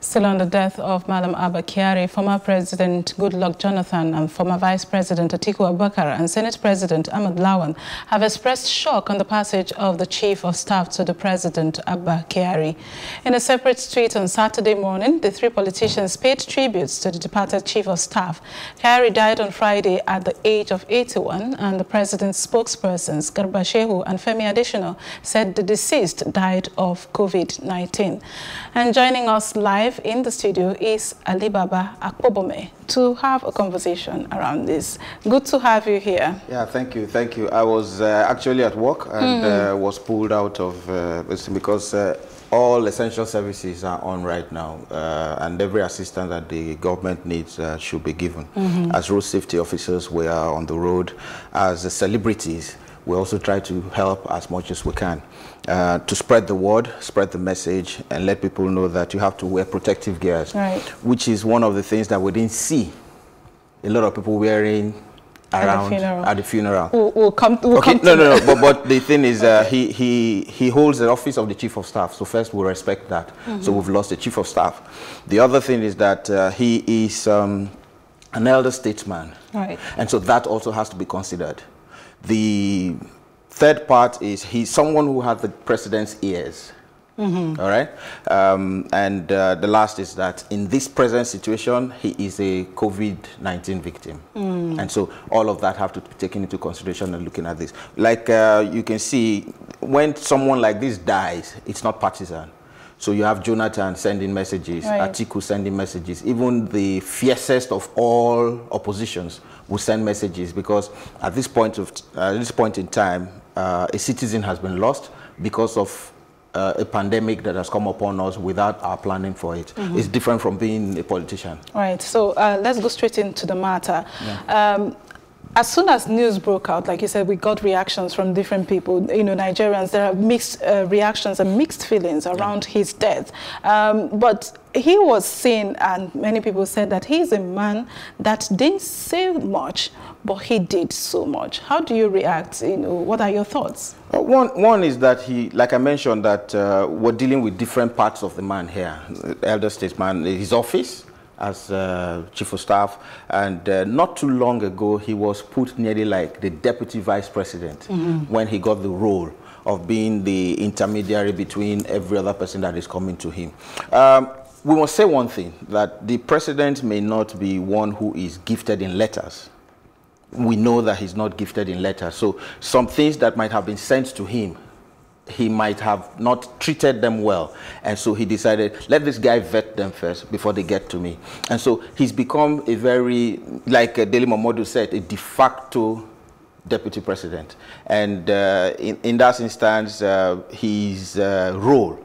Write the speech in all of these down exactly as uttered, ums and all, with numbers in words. Still on the death of Madam Abba Kyari, former President Goodluck Jonathan and former Vice President Atiku Abubakar and Senate President Ahmad Lawan have expressed shock on the passage of the Chief of Staff to the President, Abba Kyari. In a separate tweet on Saturday morning, the three politicians paid tributes to the departed Chief of Staff. Kyari died on Friday at the age of eighty-one, and the President's spokespersons, Garba Shehu and Femi Adesina, said the deceased died of COVID nineteen. And joining us live in the studio is Alibaba Akobome to have a conversation around this. Good to have you here. Yeah, thank you, thank you. I was uh, actually at work and mm. uh, was pulled out of uh, because uh, all essential services are on right now, uh, and every assistance that the government needs uh, should be given. Mm-hmm. As road safety officers, we are on the road. As uh, celebrities, we also try to help as much as we can uh, to spread the word, spread the message, and let people know that you have to wear protective gears, right, which is one of the things that we didn't see a lot of people wearing around at the funeral. At the funeral. We'll, we'll come, we'll okay, come no, to no, no, no. But, but the thing is, uh, he, he, he holds the office of the Chief of Staff, so first we'll respect that. Mm-hmm. So we've lost the Chief of Staff. The other thing is that uh, he is um, an elder statesman, right, and so that also has to be considered. The third part is he's someone who had the president's ears. Mm-hmm. All right. Um, and uh, the last is that in this present situation, he is a COVID nineteen victim. Mm. And so all of that have to be taken into consideration and looking at this. Like uh, you can see, when someone like this dies, it's not partisan. So you have Jonathan sending messages, right, Atiku sending messages. Even the fiercest of all oppositions will send messages, because at this point of uh, this point in time, uh, a citizen has been lost because of uh, a pandemic that has come upon us without our planning for it. Mm-hmm. It's different from being a politician. Right. So uh, let's go straight into the matter. Yeah. Um, As soon as news broke out, like you said, we got reactions from different people. You know, Nigerians, there are mixed uh, reactions and mixed feelings around yeah. his death. Um, but he was seen, and many people said that he's a man that didn't say much, but he did so much. How do you react? You know, what are your thoughts? Well, one, one is that he, like I mentioned, that uh, we're dealing with different parts of the man here. Elder statesman, his office as uh, Chief of Staff, and uh, not too long ago he was put nearly like the Deputy Vice President mm-hmm. when he got the role of being the intermediary between every other person that is coming to him. Um, we must say one thing, that the President may not be one who is gifted in letters. We know that he's not gifted in letters, so some things that might have been sent to him, he might have not treated them well. And so he decided, let this guy vet them first before they get to me. And so he's become a very, like uh, Deli Momodu said, a de facto deputy president. And uh, in, in that instance, uh, his uh, role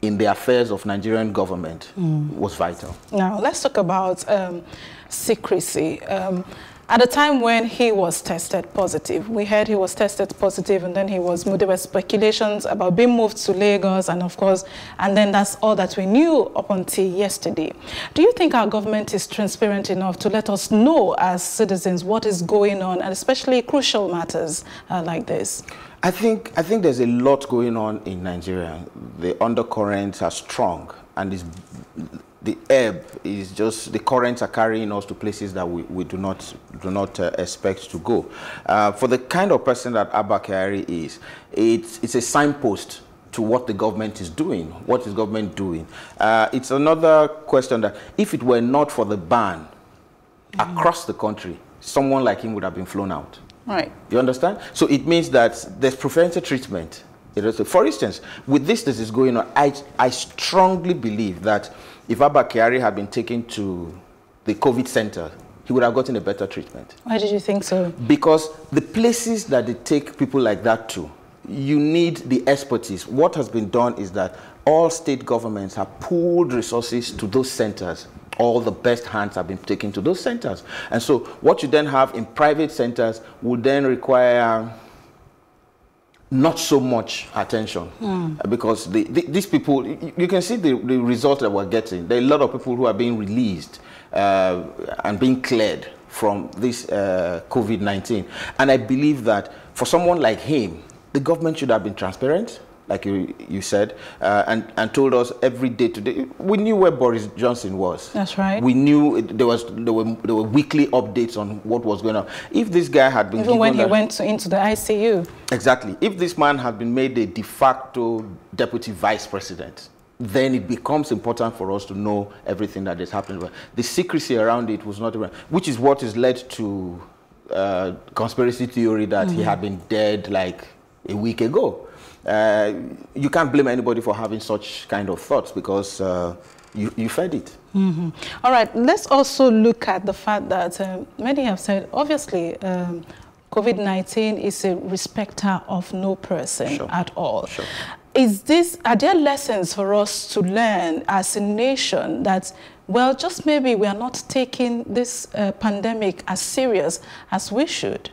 in the affairs of Nigerian government mm. was vital. Now, let's talk about um, secrecy. Um, At the time when he was tested positive, we heard he was tested positive, and then he was there were speculations about being moved to Lagos, and of course, and then that's all that we knew up until yesterday. Do you think our government is transparent enough to let us know as citizens what is going on, and especially crucial matters uh, like this? I think, I think there's a lot going on in Nigeria. The undercurrents are strong, and it's the ebb is just, the currents are carrying us to places that we, we do not do not uh, expect to go. Uh, for the kind of person that Abba Kyari is, it's, it's a signpost to what the government is doing. What is government doing? Uh, it's another question that if it were not for the ban mm. across the country, someone like him would have been flown out. Right. You understand? So it means that there's preventive treatment. For instance, with this this is going on, I, I strongly believe that if Abba Kyari had been taken to the COVID center, he would have gotten a better treatment. Why did you think so? Because the places that they take people like that to, you need the expertise. What has been done is that all state governments have pooled resources to those centers. All the best hands have been taken to those centers. And so what you then have in private centers would then require not so much attention mm. because the, the, these people, you, you can see the, the result that we're getting. There are a lot of people who are being released uh, and being cleared from this uh, COVID nineteen. And I believe that for someone like him, the government should have been transparent. like you, you said, uh, and, and told us every day today. We knew where Boris Johnson was. That's right. We knew it, there was there were there were weekly updates on what was going on. If this guy had been even when he that, went to, into the I C U. Exactly. If this man had been made a de facto deputy vice president, then it becomes important for us to know everything that is happening. The secrecy around it was not around, which is what has led to uh, conspiracy theory that mm-hmm. he had been dead like a week ago. Uh, you can't blame anybody for having such kind of thoughts because uh, you, you fed it. Mm-hmm. All right, let's also look at the fact that uh, many have said, obviously, um, COVID nineteen is a respecter of no person sure. at all. Sure. Is this, are there lessons for us to learn as a nation that, well, just maybe we are not taking this uh, pandemic as serious as we should?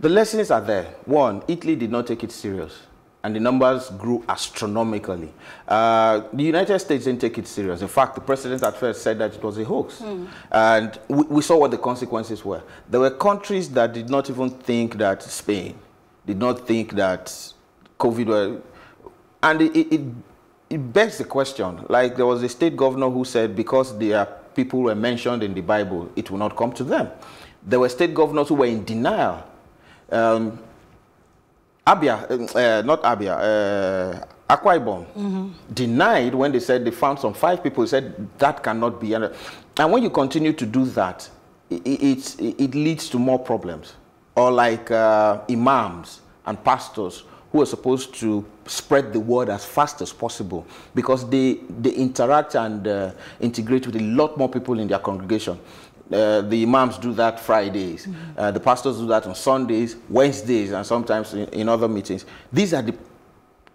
The lessons are there. One, Italy did not take it serious, and the numbers grew astronomically. Uh, the United States didn't take it serious. In fact, the president at first said that it was a hoax. Mm. And we, we saw what the consequences were. There were countries that did not even think that Spain, did not think that COVID were... And it, it, it begs the question. Like, there was a state governor who said because their people were mentioned in the Bible, it will not come to them. There were state governors who were in denial. Um, Abia, uh, not Abia, uh, Akwa Ibom, mm-hmm. denied when they said they found some five people who said that cannot be. And when you continue to do that, it, it, it leads to more problems. Or like uh, imams and pastors who are supposed to spread the word as fast as possible because they, they interact and uh, integrate with a lot more people in their congregation. Uh, the imams do that Fridays, mm-hmm. uh, the pastors do that on Sundays, Wednesdays, and sometimes in, in other meetings. These are the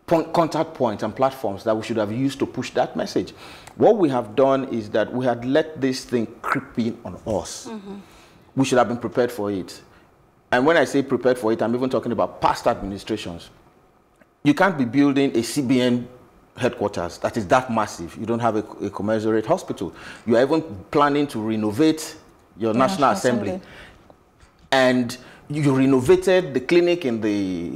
point, contact points and platforms that we should have used to push that message. What we have done is that we had let this thing creep in on us. Mm-hmm. We should have been prepared for it. And when I say prepared for it, I'm even talking about past administrations. You can't be building a C B N headquarters that is that massive. You don't have a, a commensurate hospital. You are even planning to renovate your National, National Assembly. Assembly, and you renovated the clinic in the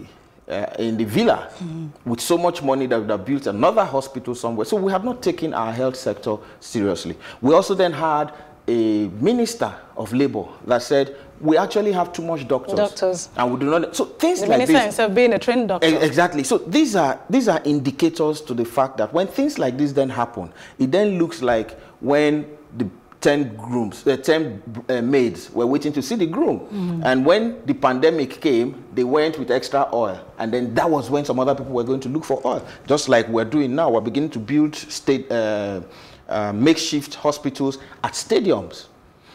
uh, in the villa mm. with so much money that would have built another hospital somewhere. So we have not taken our health sector seriously. We also then had a minister of labor that said we actually have too much doctors, doctors. and we do not. So things the like this. The minister himself being a trained doctor. Exactly. So these are these are indicators to the fact that when things like this then happen, it then looks like when the ten grooms, the ten uh, maids were waiting to see the groom, mm. and when the pandemic came, they went with extra oil, and then that was when some other people were going to look for oil, just like we're doing now. We're beginning to build state uh, uh, makeshift hospitals at stadiums,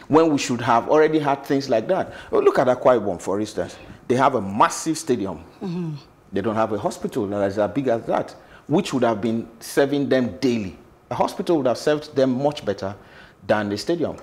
when we should have already had things like that. Well, look at Akwa Ibom, for instance. They have a massive stadium. Mm-hmm. They don't have a hospital that is as big as that, which would have been serving them daily. A hospital would have served them much better than the stadium.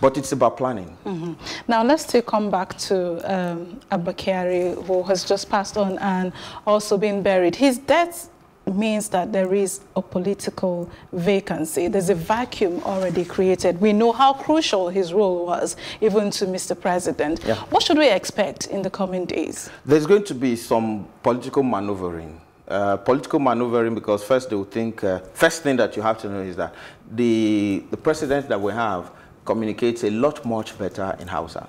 But it's about planning. Mm-hmm. Now, let's still come back to um, Abba Kyari, who has just passed on and also been buried. His death means that there is a political vacancy. There's a vacuum already created. We know how crucial his role was, even to Mister President. Yeah. What should we expect in the coming days? There's going to be some political maneuvering. Uh, political maneuvering because first they will think, uh, first thing that you have to know is that the, the president that we have communicates a lot much better in Hausa.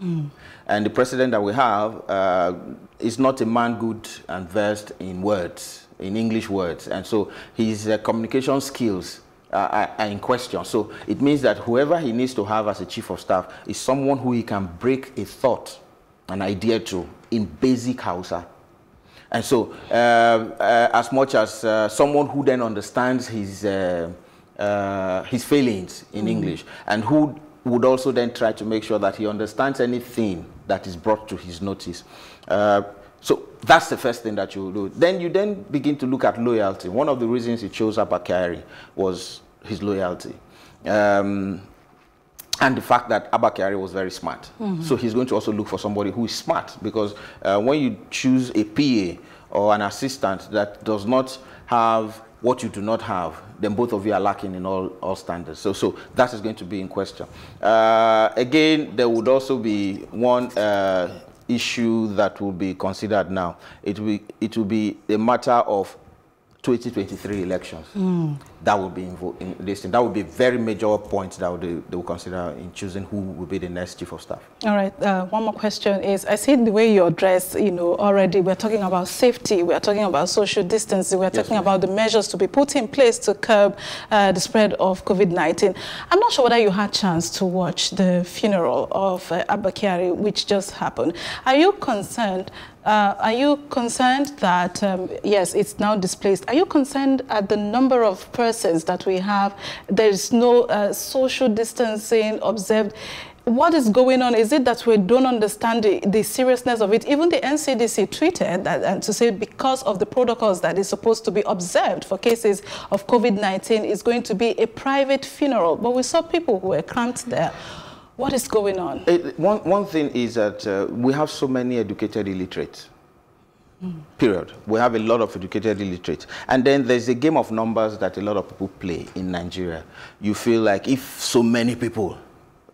Mm. And the president that we have uh, is not a man good and versed in words. In English words, and so his uh, communication skills uh, are, are in question. So it means that whoever he needs to have as a chief of staff is someone who he can break a thought, an idea to, in basic Hausa. And so uh, uh, as much as uh, someone who then understands his, uh, uh, his failings in mm-hmm. English, and who would also then try to make sure that he understands anything that is brought to his notice. Uh, So that's the first thing that you do. Then you then begin to look at loyalty. One of the reasons he chose Abba Kyari was his loyalty. Um, and the fact that Abba Kyari was very smart. Mm-hmm. So he's going to also look for somebody who is smart, because uh, when you choose a P A or an assistant that does not have what you do not have, then both of you are lacking in all, all standards. So, so that is going to be in question. Uh, again, there would also be one... Uh, issue that will be considered now. It will, it will be a matter of twenty twenty-three elections. Mm. That will be involved in this thing. That will be a very major point that they, they will consider in choosing who will be the next chief of staff. All right. Uh, one more question is, I see the way you're dressed, you know, already we're talking about safety, we're talking about social distancing, we're yes, talking please. about the measures to be put in place to curb uh, the spread of COVID nineteen. I'm not sure whether you had a chance to watch the funeral of uh, Abba Kyari, which just happened. Are you concerned? Uh, are you concerned that, um, yes, it's now displaced? Are you concerned at the number of persons that we have? There is no uh, social distancing observed. What is going on? Is it that we don't understand the, the seriousness of it? Even the N C D C tweeted that, and to say because of the protocols that is supposed to be observed for cases of COVID nineteen, it's going to be a private funeral. But we saw people who were cramped there. What is going on? It, one, one thing is that uh, we have so many educated illiterates, mm. period. We have a lot of educated illiterates. And then there's a game of numbers that a lot of people play in Nigeria. You feel like if so many people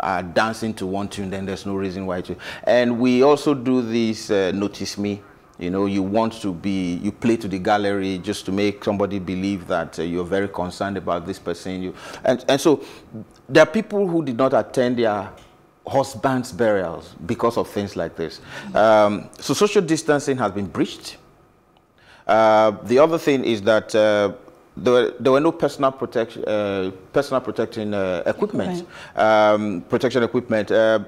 are dancing to one tune, then there's no reason why to. And we also do this uh, notice me. You know, you want to be, you play to the gallery just to make somebody believe that uh, you're very concerned about this person. You, and, and so there are people who did not attend their husband's burials because of things like this. Um, so social distancing has been breached. Uh, the other thing is that uh, there, were, there were no personal, protect, uh, personal protecting uh, equipment, okay. um, protection equipment. Uh,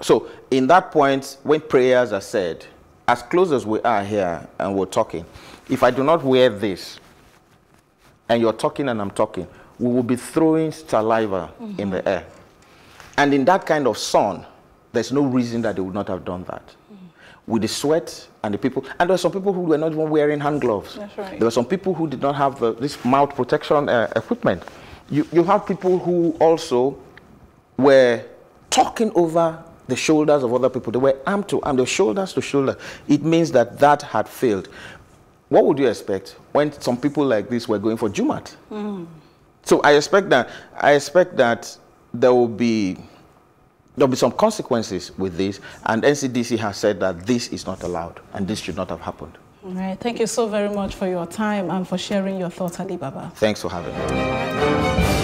so in that point, when prayers are said, as close as we are here and we're talking, if I do not wear this and you're talking and I'm talking, we will be throwing saliva mm-hmm. in the air. And in that kind of sun, there's no reason that they would not have done that. Mm-hmm. With the sweat and the people, and there were some people who were not even wearing hand gloves. That's right. There were some people who did not have the, this mouth protection uh, equipment. You, you have people who also were talking over the shoulders of other people. They were arm to arm, they were shoulders to shoulder. It means that that had failed. What would you expect when some people like this were going for Jumat? Mm. So I expect that I expect that there will be there will be some consequences with this, and N C D C has said that this is not allowed and this should not have happened. All right. Thank you so very much for your time and for sharing your thoughts, Alibaba. Thanks for having me.